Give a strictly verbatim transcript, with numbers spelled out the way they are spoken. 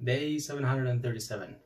Day seven hundred thirty-seven.